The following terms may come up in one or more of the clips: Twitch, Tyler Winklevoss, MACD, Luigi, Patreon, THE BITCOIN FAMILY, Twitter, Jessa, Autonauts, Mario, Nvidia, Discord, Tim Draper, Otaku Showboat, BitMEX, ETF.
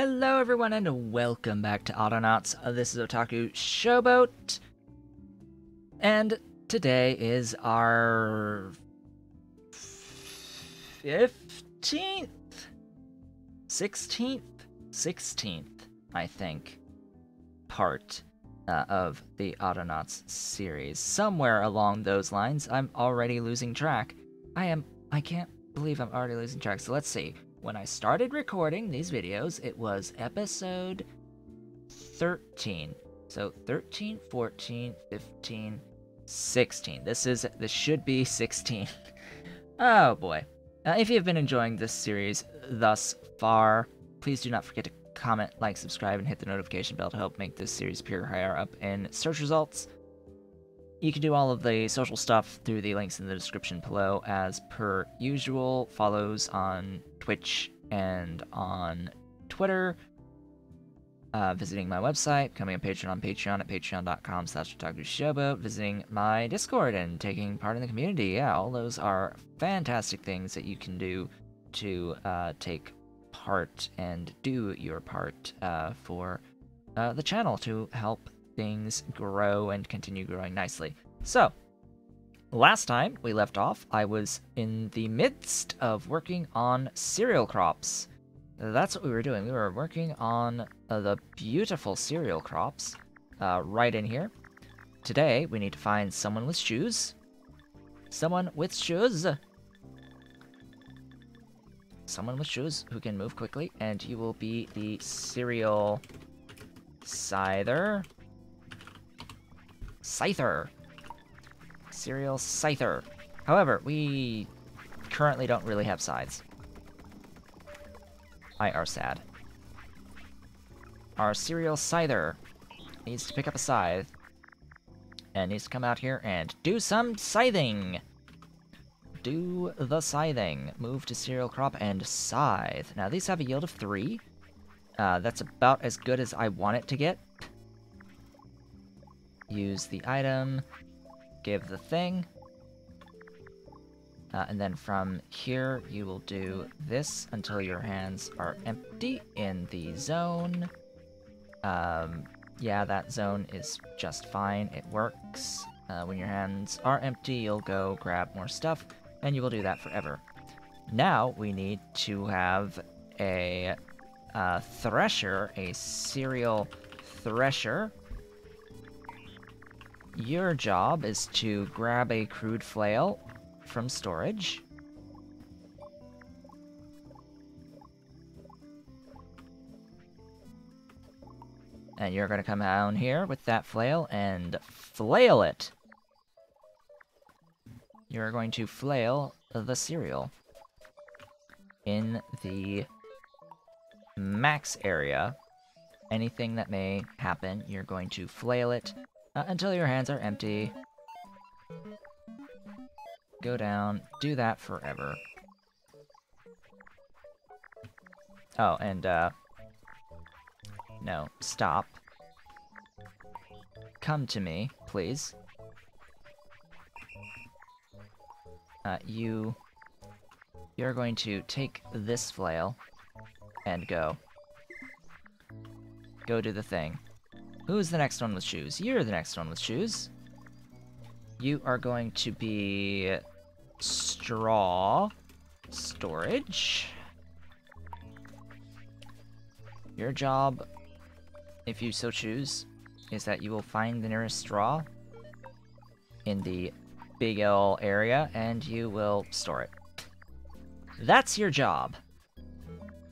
Hello everyone and welcome back to Autonauts. This is Otaku Showboat. And today is our 15th? 16th? 16th, I think, part of the Autonauts series. Somewhere along those lines. I'm already losing track. I can't believe I'm already losing track, so let's see. When I started recording these videos, it was episode 13. So 13, 14, 15, 16. This should be 16. Oh boy. If you've been enjoying this series thus far, please do not forget to comment, like, subscribe, and hit the notification bell to help make this series appear higher up in search results. You can do all of the social stuff through the links in the description below as per usual. Follows on Twitch and on Twitter. Visiting my website, becoming a patron on Patreon at patreon.com/otakushowboat. Visiting my Discord and taking part in the community. Yeah, all those are fantastic things that you can do to take part and do your part for the channel to help things grow and continue growing nicely. So, last time we left off, I was in the midst of working on cereal crops. That's what we were doing. We were working on the beautiful cereal crops right in here. Today, we need to find someone with shoes. Someone with shoes. Someone with shoes who can move quickly, and you will be the cereal scyther. Scyther. Cereal scyther. However, we currently don't really have scythes. I are sad. Our cereal scyther needs to pick up a scythe and needs to come out here and do some scything. Do the scything. Move to cereal crop and scythe. Now these have a yield of 3. That's about as good as I want it to get. Use the item, give the thing, and then from here you will do this until your hands are empty in the zone. Yeah, that zone is just fine, it works. When your hands are empty, you'll go grab more stuff, and you will do that forever. Now we need to have a thresher, a cereal thresher. Your job is to grab a crude flail from storage. And you're going to come down here with that flail and flail it. You're going to flail the cereal in the max area. Anything that may happen, you're going to flail it. Until your hands are empty. Go down, do that forever. Oh, and no, stop. Come to me, please. You're going to take this flail and go. Go do the thing. Who's the next one with shoes? You're the next one with shoes. You are going to be straw storage. Your job, if you so choose, is that you will find the nearest straw in the Big L area and you will store it. That's your job.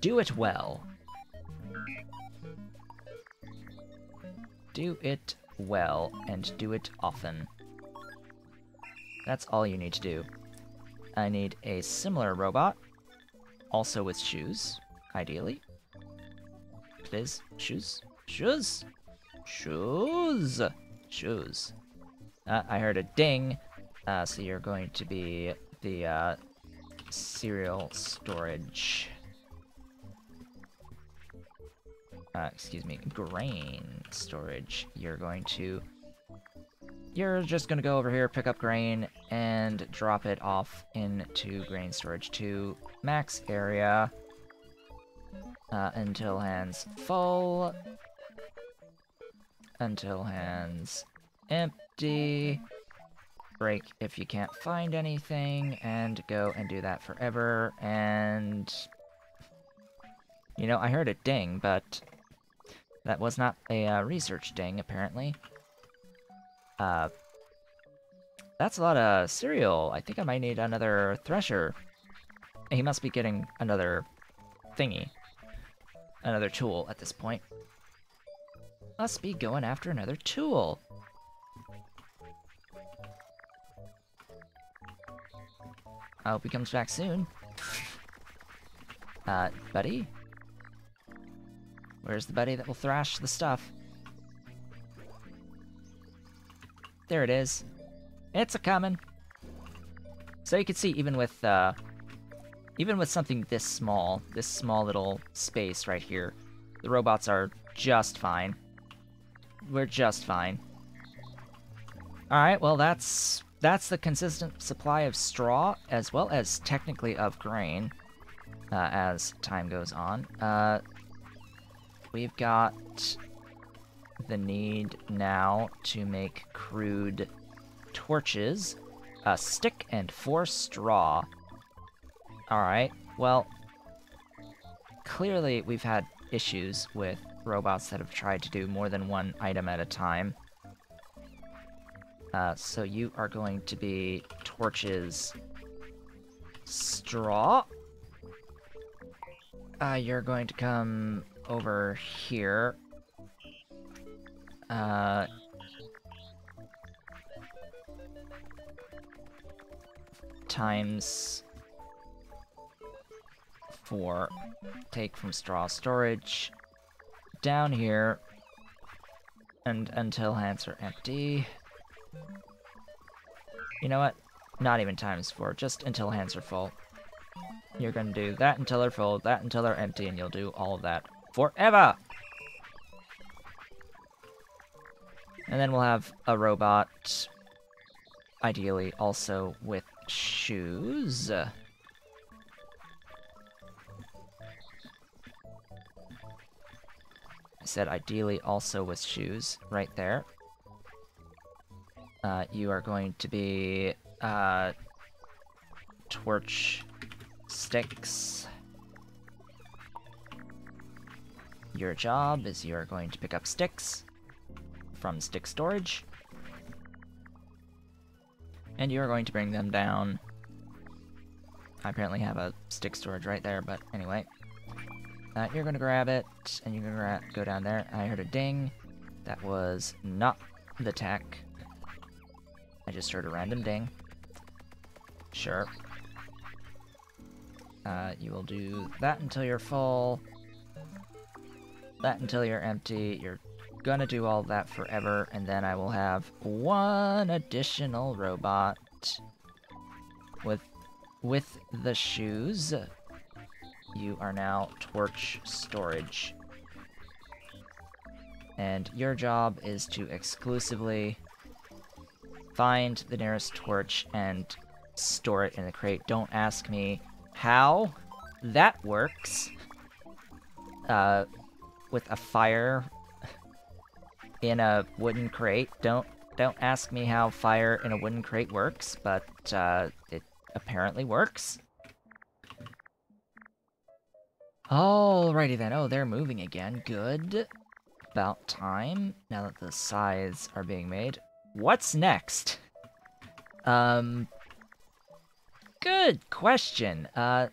Do it well. Do it well, and do it often. That's all you need to do. I need a similar robot, also with shoes, ideally. Please, shoes, shoes, shoes, shoes. I heard a ding, so you're going to be the cereal storage. Excuse me, grain storage. You're just gonna go over here, pick up grain, and drop it off into grain storage 2 max area. until hands full, until hands empty, break if you can't find anything, and go and do that forever, and... You know, I heard a ding, but that was not a research ding, apparently. That's a lot of cereal. I think I might need another thresher. He must be getting another thingy. Another tool at this point. Must be going after another tool. I hope he comes back soon. Buddy? Where's the buddy that will thrash the stuff? There it is. It's a-comin'. So you can see, even with something this small little space right here, the robots are just fine. We're just fine. Alright, well that's the consistent supply of straw, as well as technically of grain, as time goes on. We've got the need now to make crude torches, a stick, and 4 straw. Alright, well, clearly we've had issues with robots that have tried to do more than one item at a time. So you are going to be torches, straw. You're going to come over here. Times 4. Take from straw storage. Down here. And until hands are empty. You know what? Not even times 4, just until hands are full. You're gonna do that until they're full, that until they're empty, and you'll do all of that forever! And then we'll have a robot, ideally also with shoes. I said ideally also with shoes, right there. You are going to be, torch sticks. Your job is you are going to pick up sticks from stick storage. And you are going to bring them down. I apparently have a stick storage right there, but anyway. You're going to grab it, and you're going to go down there. I heard a ding. That was not the tech. I just heard a random ding. Sure. You will do that until you're full, that until you're empty. You're gonna do all that forever, and then I will have one additional robot with the shoes. You are now torch storage. And your job is to exclusively find the nearest torch and store it in the crate. Don't ask me how that works with a fire in a wooden crate. Don't ask me how fire in a wooden crate works, but it apparently works. Alrighty then. Oh, they're moving again. Good. About time. Now that the scythes are being made. What's next? Good question, that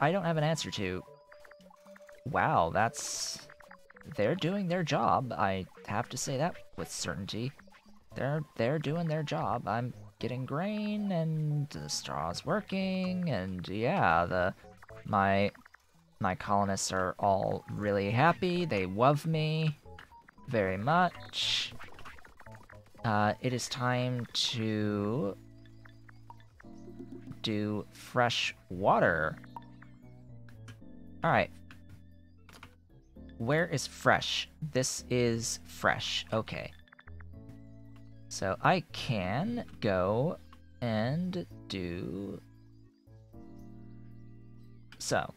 I don't have an answer to. Wow, that's... They're doing their job. I have to say that with certainty. They're doing their job. I'm getting grain, and the straw's working, and yeah, my colonists are all really happy. They love me very much. It is time to do fresh water. Alright. Where is fresh? This is fresh. Okay. So I can go and do... So.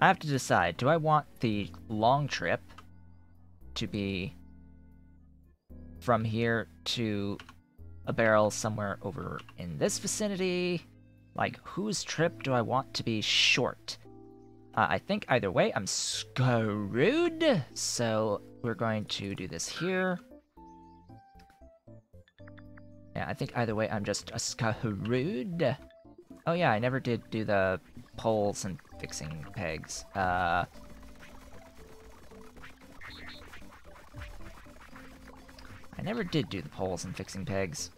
I have to decide, do I want the long trip to be from here to a barrel somewhere over in this vicinity? Like, whose trip do I want to be short? I think either way I'm screwed, so we're going to do this here. Yeah, I think either way I'm just screwed. Oh yeah, I never did do the poles and fixing pegs. I never did do the poles and fixing pegs.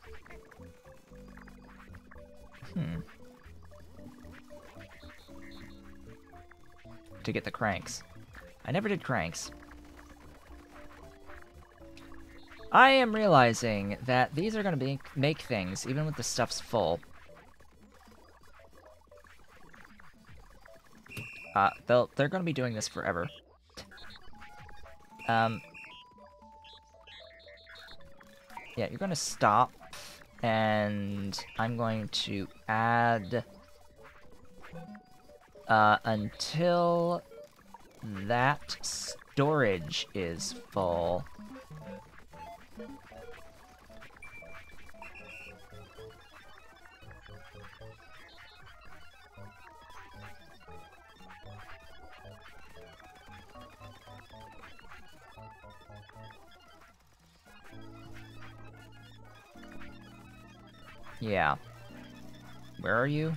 To get the cranks. I never did cranks. I am realizing that these are going to make things, even with the stuff's full. They're going to be doing this forever. Yeah, you're going to stop, and I'm going to add... until that storage is full. Yeah. Where are you?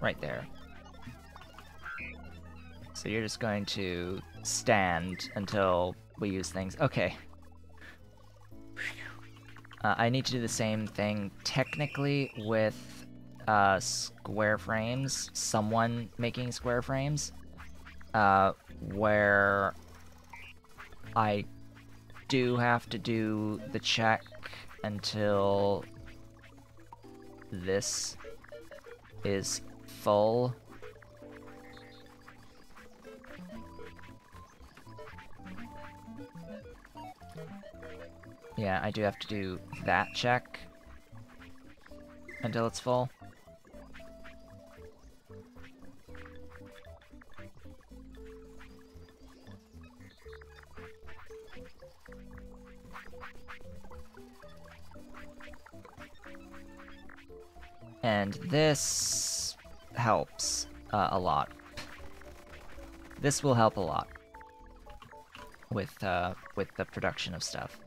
Right there. So you're just going to stand until we use things. Okay. I need to do the same thing technically with square frames. Someone making square frames. Where I do have to do the check until this is full. Yeah, I do have to do that check until it's full. And this helps a lot. This will help a lot with the production of stuff,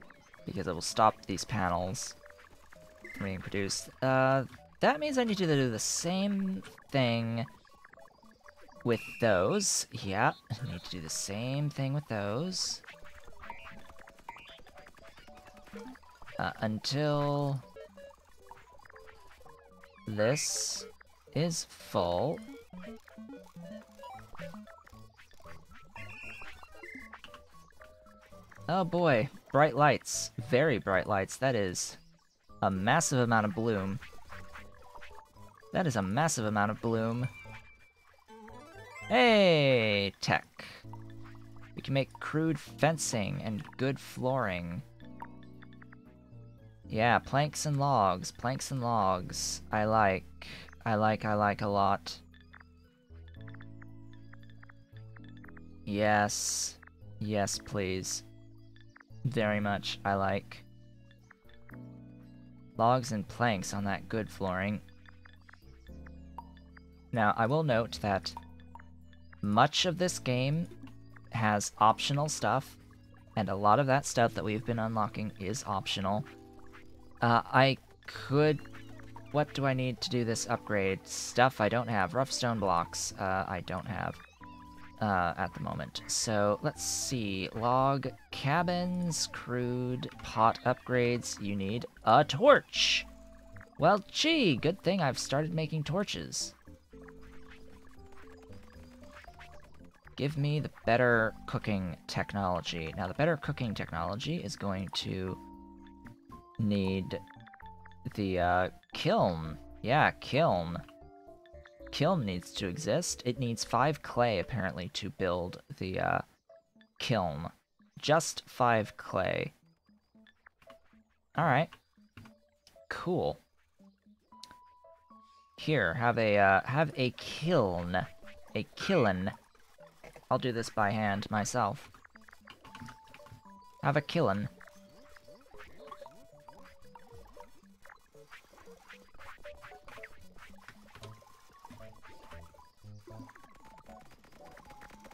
because it will stop these panels from being produced. That means I need to do the same thing with those. Yeah, I need to do the same thing with those. Until this is full. Oh boy, bright lights. Very bright lights. That is a massive amount of bloom. That is a massive amount of bloom. Hey, tech. We can make crude fencing and good flooring. Yeah, planks and logs, planks and logs. I like a lot. Yes. Yes, please. Very much, I like. Logs and planks on that good flooring. Now, I will note that much of this game has optional stuff, and a lot of that stuff that we've been unlocking is optional. I could... What do I need to do this upgrade? Stuff I don't have. Rough stone blocks I don't have at the moment. So, let's see. Log cabins, crude, pot upgrades. You need a torch! Well, gee, good thing I've started making torches. Give me the better cooking technology. Now, the better cooking technology is going to... need the kiln. Yeah, kiln. Kiln needs to exist. It needs 5 clay apparently to build the kiln. Just 5 clay. All right. Cool. Here, have a kiln. a kiln. I'll do this by hand myself. Have a kiln.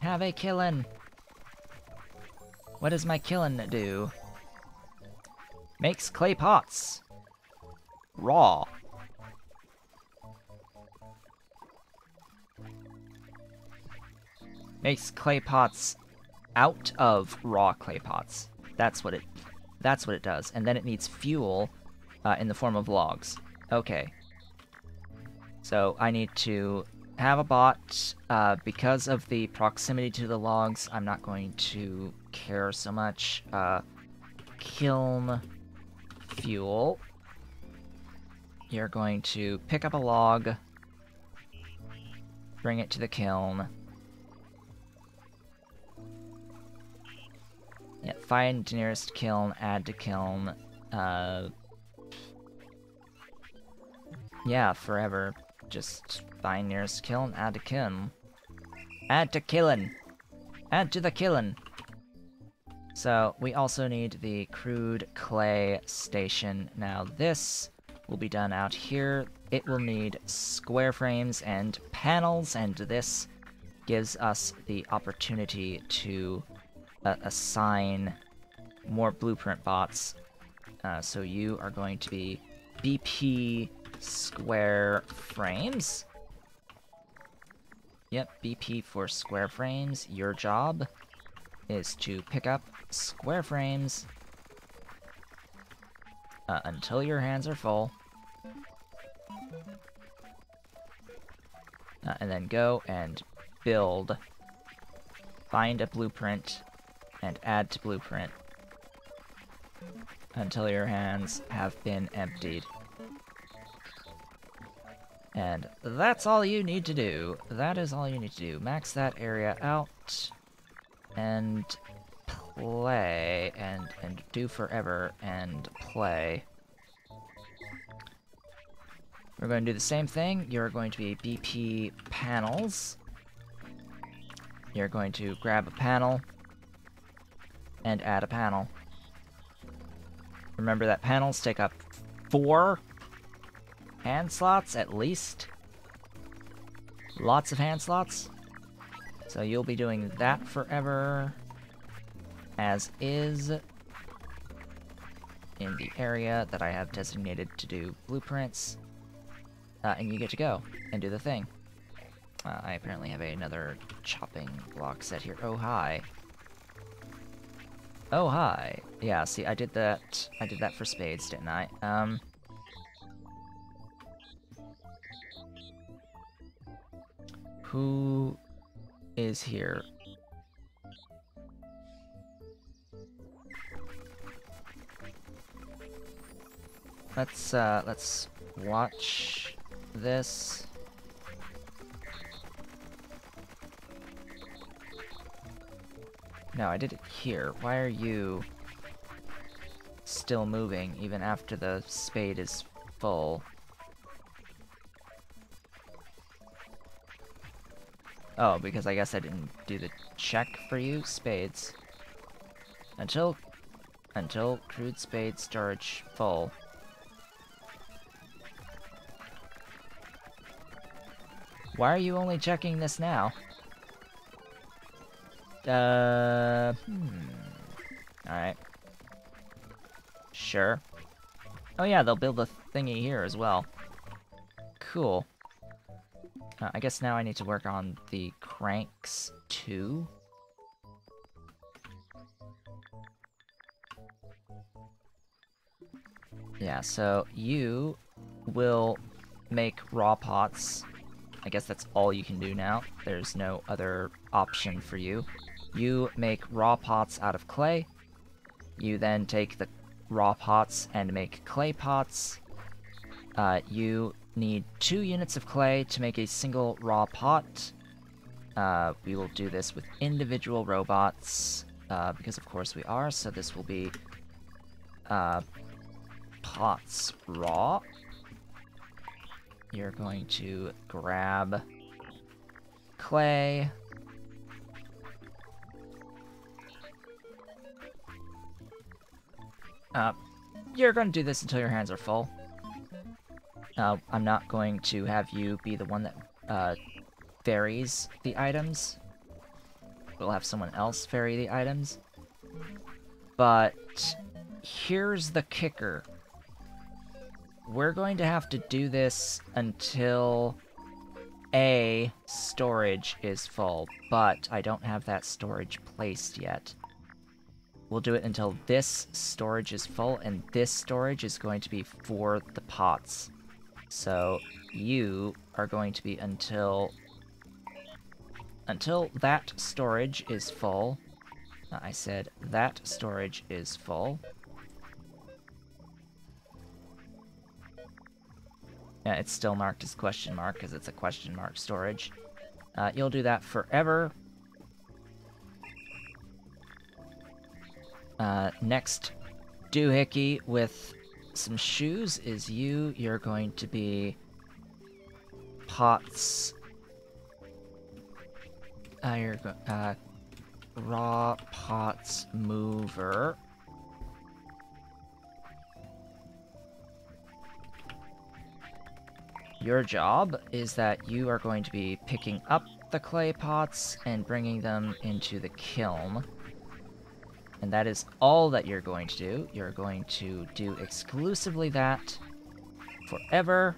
Have a kiln. What does my kiln do? Makes clay pots. Raw. Makes clay pots out of raw clay pots. That's what it does. And then it needs fuel in the form of logs. Okay. So I need to have a bot. Because of the proximity to the logs, I'm not going to care so much. Kiln fuel. You're going to pick up a log, bring it to the kiln. Yeah, find nearest kiln, add to kiln. Yeah, forever. Just find nearest kiln, add to kiln. Add to kiln! Add to the kiln! So, we also need the crude clay station. Now this will be done out here. It will need square frames and panels, and this gives us the opportunity to assign more blueprint bots. So you are going to be BP square frames. Yep, BP for square frames. Your job is to pick up square frames until your hands are full. And then go and build. Find a blueprint and add to blueprint until your hands have been emptied. And that's all you need to do. That is all you need to do. Max that area out and play and do forever and play. We're going to do the same thing. You're going to be BP panels. You're going to grab a panel and add a panel. Remember that panels take up 4 hand slots at least. Lots of hand slots. So you'll be doing that forever as is in the area that I have designated to do blueprints. And you get to go and do the thing. I apparently have another chopping block set here. Oh, hi. Oh, hi. Yeah, see, I did that for spades, didn't I? Who is here? Let's watch this. No, I did it here. Why are you still moving even after the spade is full? Oh, because I guess I didn't do the check for you. Spades. Until crude spade storage full. Why are you only checking this now? Alright. Sure. Oh yeah, they'll build a thingy here as well. Cool. I guess now I need to work on the cranks too. Yeah, so you will make raw pots. I guess that's all you can do now. There's no other option for you. You make raw pots out of clay. You then take the raw pots and make clay pots. You need 2 units of clay to make a single raw pot. We will do this with individual robots, because of course we are, so this will be pots raw. You're going to grab clay. You're gonna do this until your hands are full. I'm not going to have you be the one that varies the items. We'll have someone else vary the items. But here's the kicker. We're going to have to do this until A, storage is full, but I don't have that storage placed yet. We'll do it until this storage is full, and this storage is going to be for the pots. So you are going to be until that storage is full. I said that storage is full. Yeah, it's still marked as question mark because it's a question mark storage. You'll do that forever. Next doohickey with some shoes is you. You're going to be pots. Raw pots mover. Your job is that you are going to be picking up the clay pots and bringing them into the kiln. And that is all that you're going to do. You're going to do exclusively that forever.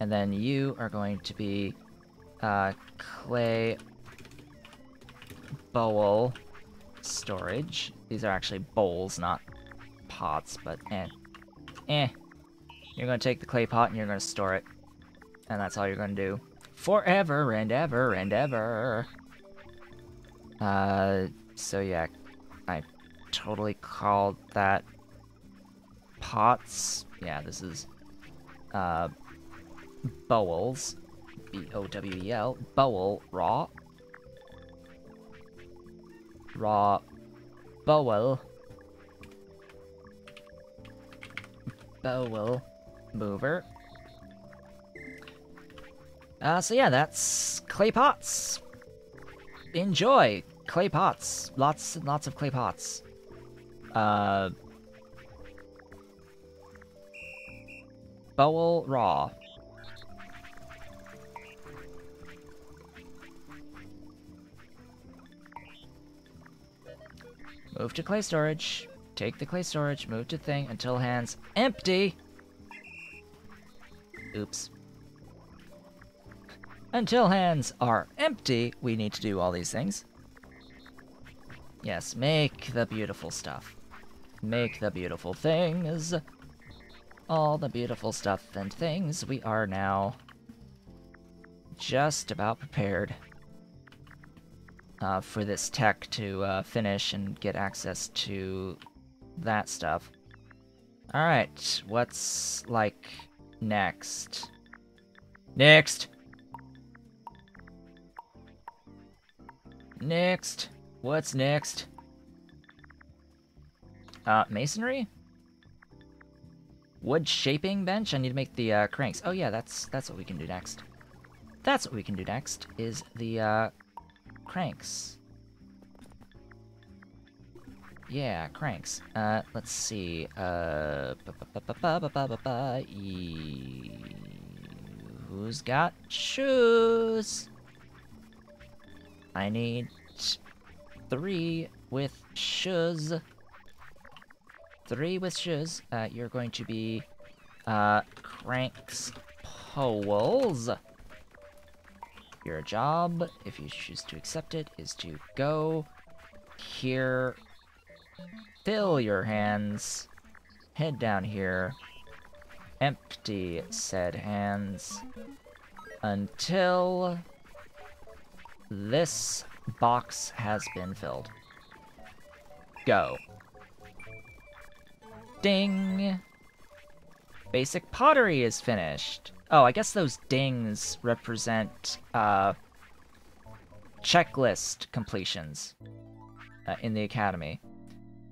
And then you are going to be clay bowl storage. These are actually bowls, not pots, but eh. You're going to take the clay pot and you're going to store it. And that's all you're going to do. Forever and ever and ever. So yeah, I totally called that pots. Yeah, this is bowls, B-O-W-E-L, bowl raw. Raw bowl. Bowl mover. So yeah, that's clay pots. Enjoy! Clay pots. Lots and lots of clay pots. Bowl raw. Move to clay storage. Take the clay storage. Move to thing until hands empty. Oops. Until hands are empty, we need to do all these things. Yes, make the beautiful stuff. Make the beautiful things. All the beautiful stuff and things. We are now just about prepared for this tech to finish and get access to that stuff. Alright, what's, like, next? Next! What's next? Masonry? Wood shaping bench? I need to make the cranks. Oh yeah, that's what we can do next. That's what we can do next, is the cranks. Yeah, cranks. Let's see. Who's got shoes? I need 3 with shoes. 3 with shoes. You're going to be cranks poles. Your job, if you choose to accept it, is to go here, fill your hands, head down here, empty said hands until this box has been filled. Go. Ding! Basic pottery is finished. Oh, I guess those dings represent checklist completions in the academy.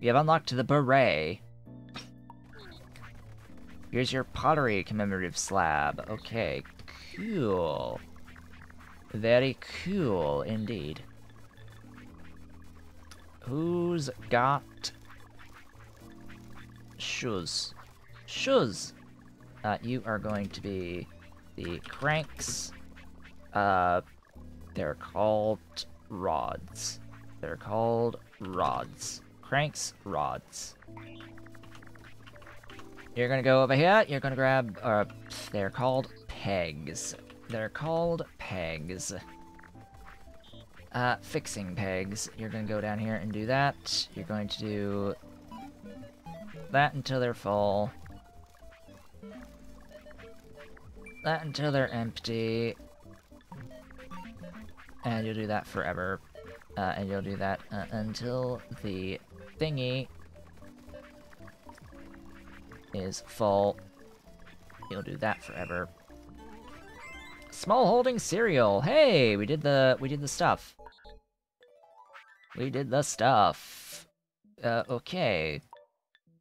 We have unlocked the beret. Here's your pottery commemorative slab. Okay, cool. Very cool indeed. Who's got shoes? Shoes! You are going to be the cranks. They're called rods. They're called rods. Cranks, rods. You're gonna go over here. You're gonna grab, they're called pegs. They're called pegs. Fixing pegs. You're gonna go down here and do that. You're going to do that until they're full. That until they're empty. And you'll do that forever. And you'll do that until the thingy is full. You'll do that forever. Small holding cereal. Hey, we did the stuff. We did the stuff. Okay.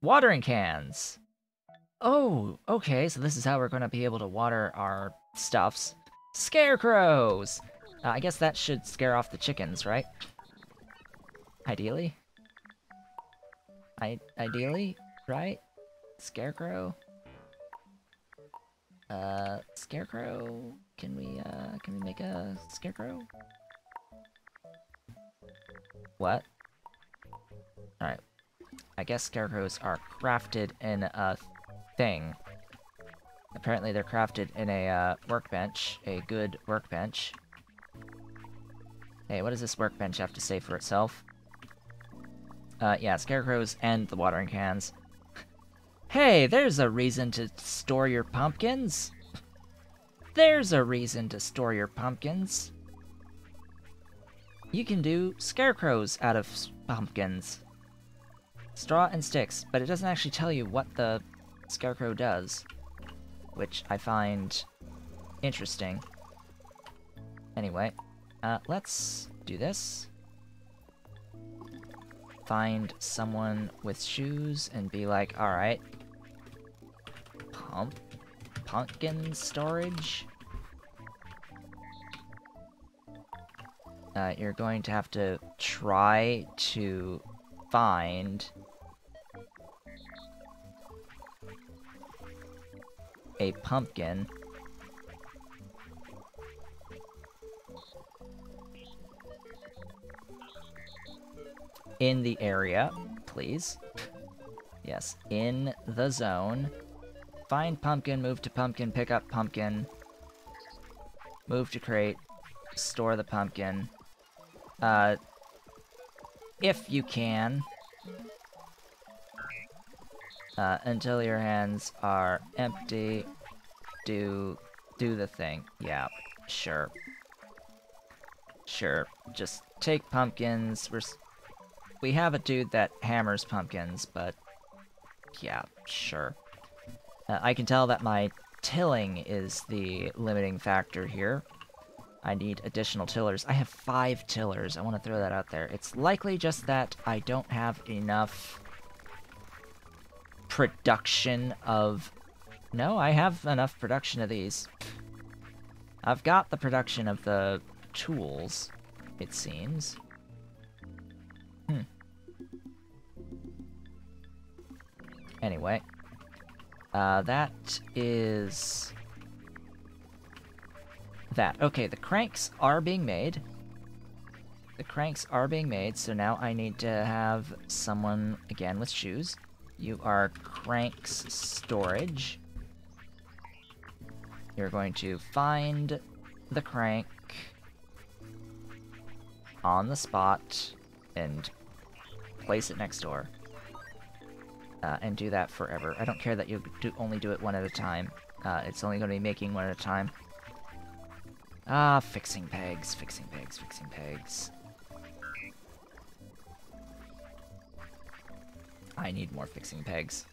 Watering cans. Oh, okay, so this is how we're gonna be able to water our stuffs. Scarecrows! I guess that should scare off the chickens, right? Ideally? Ideally, right? Scarecrow? Scarecrow? Can we make a scarecrow? What? Alright. I guess scarecrows are crafted in a thing. Apparently they're crafted in a workbench. A good workbench. Hey, what does this workbench have to say for itself? Yeah, scarecrows and the watering cans. Hey, there's a reason to store your pumpkins! There's a reason to store your pumpkins! You can do scarecrows out of pumpkins. Straw and sticks, but it doesn't actually tell you what the scarecrow does, which I find interesting. Anyway. Let's do this. Find someone with shoes and be like, alright. Pumpkin storage? You're going to have to try to find a pumpkin. In the area, please. Yes, in the zone. Find pumpkin, move to pumpkin, pick up pumpkin. Move to crate, store the pumpkin. If you can. Until your hands are empty. Do the thing. Yeah, sure. Sure, just take pumpkins. We have a dude that hammers pumpkins, but yeah, sure. I can tell that my tilling is the limiting factor here. I need additional tillers. I have 5 tillers. I want to throw that out there. It's likely just that I don't have enough production of... No, I have enough production of these. I've got the production of the tools, it seems. Anyway, that is that. Okay, the cranks are being made. The cranks are being made, so now I need to have someone, again, with shoes. You are cranks storage. You're going to find the crank on the spot and place it next door. And do that forever. I don't care that you only do it one at a time. It's only going to be making one at a time. Ah, fixing pegs, fixing pegs, fixing pegs. I need more fixing pegs.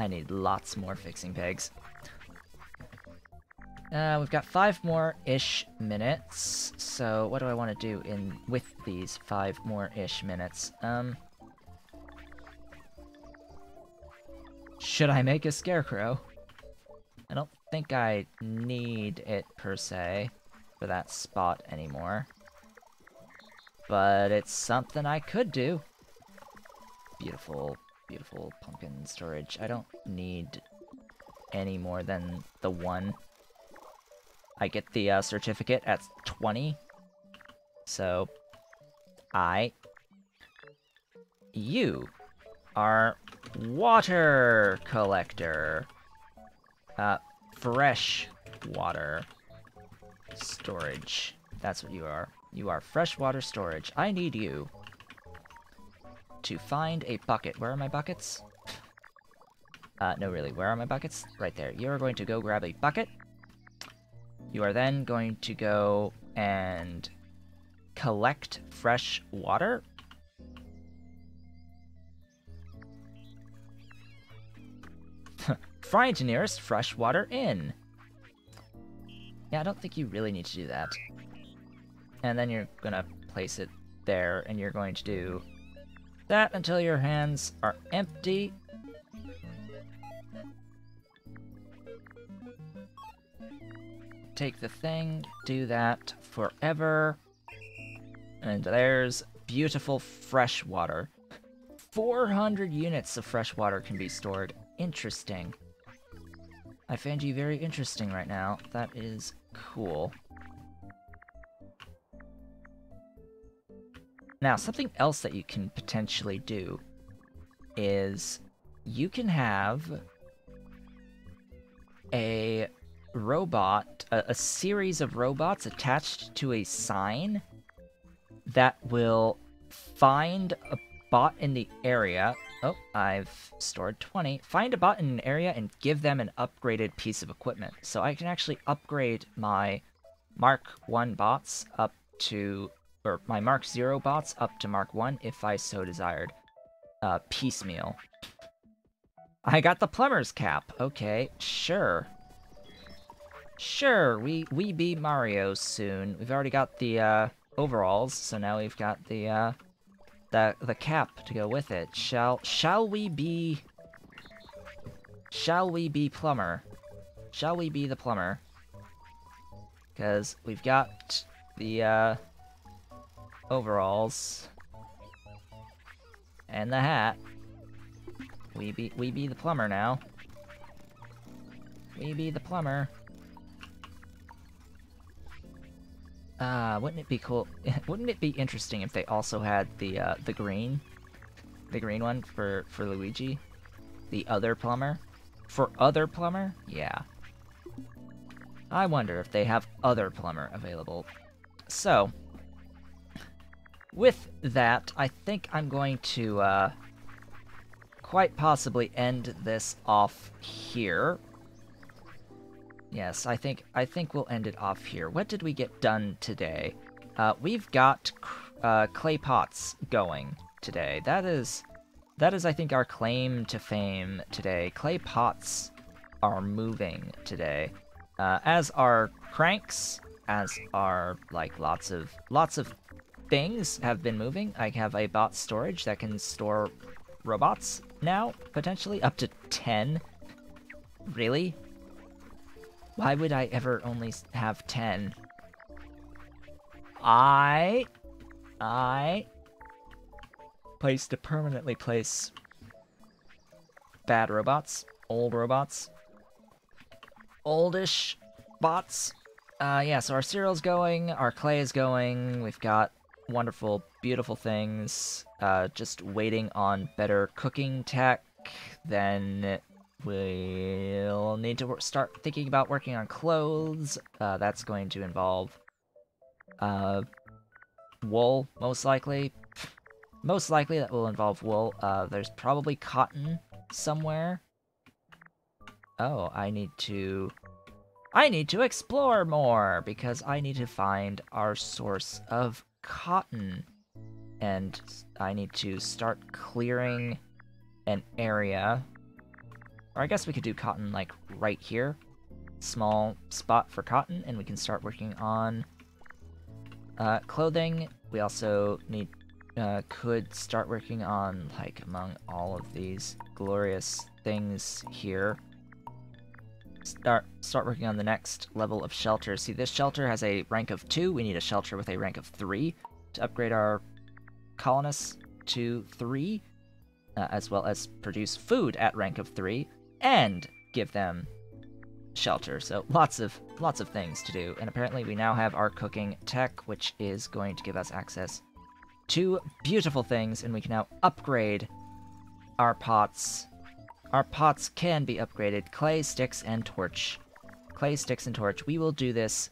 I need lots more fixing pegs. We've got 5 more-ish minutes. So what do I want to do with these 5 more-ish minutes? Should I make a scarecrow? I don't think I need it per se. for that spot anymore. But it's something I could do. Beautiful, beautiful pumpkin storage. I don't need any more than the one. I get the certificate at 20. So, you are water collector. Fresh water storage. That's what you are. You are freshwater storage. I need you to find a bucket. Where are my buckets? No, really, where are my buckets? Right there. You're going to go grab a bucket. You are then going to go and collect fresh water. Find the nearest freshwater inn. Yeah, I don't think you really need to do that. And then you're gonna place it there, and you're going to do that until your hands are empty. Take the thing, do that forever. And there's beautiful fresh water. 400 units of fresh water can be stored. Interesting. I find you very interesting right now. That is cool. Now, something else that you can potentially do is you can have a robot, a series of robots attached to a sign that will find a bot in the area. Oh, I've stored 20. Find a bot in an area and give them an upgraded piece of equipment. So I can actually upgrade my Mark 1 bots up to... or my Mark 0 bots up to Mark 1 if I so desired. Piecemeal. I got the plumber's cap. Okay, sure. Sure, we be Mario soon. We've already got the overalls, so now we've got the cap to go with it. Shall we be plumber? Shall we be the plumber? Because we've got the overalls and the hat. We be the plumber now. We be the plumber. Wouldn't it be cool? Wouldn't it be interesting if they also had the green one for Luigi, the other plumber, for other plumber? Yeah. I wonder if they have other plumber available. So. With that, I think I'm going to quite possibly end this off here. Yes, I think we'll end it off here. What did we get done today? We've got clay pots going today. That is I think our claim to fame today. Clay pots are moving today, as are cranks, as are like lots of things have been moving. I have a bot storage that can store robots now, potentially up to 10. Really? Why would I ever only have 10? I placed to permanently place bad robots, old robots, oldish bots. Yeah, so our cereal's going, our clay is going, we've got wonderful, beautiful things. Just waiting on better cooking tech. Then we'll need to start thinking about working on clothes. That's going to involve wool, most likely. Most likely that will involve wool. There's probably cotton somewhere. Oh, I need to explore more because I need to find our source of cotton, and I need to start clearing an area. Or I guess we could do cotton like right here, small spot for cotton, and we can start working on clothing. We also need could start working on, like, among all of these glorious things here, start working on the next level of shelter. See, this shelter has a rank of 2. We need a shelter with a rank of 3 to upgrade our colonists to 3, as well as produce food at rank of 3 and give them shelter. So lots of things to do. And apparently we now have our cooking tech, which is going to give us access to beautiful things, and we can now upgrade our pots. Our pots can be upgraded. Clay, sticks, and torch. Clay, sticks, and torch. We will do this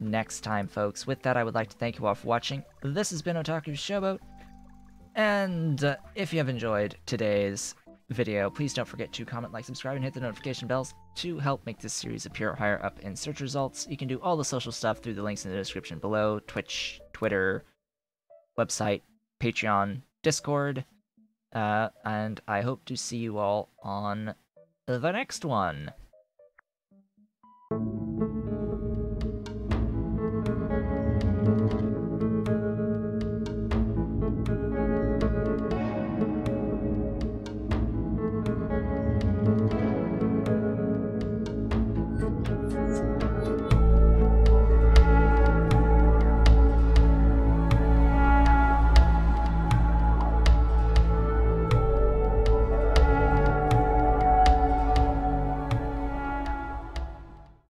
next time, folks. With that, I would like to thank you all for watching. This has been Otaku Showboat. And if you have enjoyed today's video, please don't forget to comment, like, subscribe, and hit the notification bells to help make this series appear higher up in search results. You can do all the social stuff through the links in the description below. Twitch, Twitter, website, Patreon, Discord. And I hope to see you all on the next one.